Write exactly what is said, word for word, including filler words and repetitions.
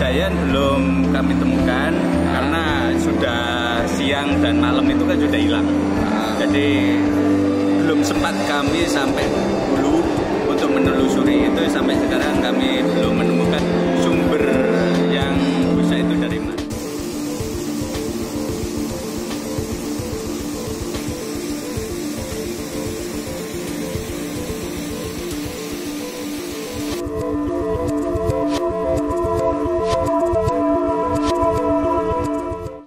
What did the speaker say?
Giant belum kami temukan karena sudah siang dan malam itu kan sudah hilang. Jadi belum sempat kami sampai hulu untuk menelusuri itu, sampai sekarang kami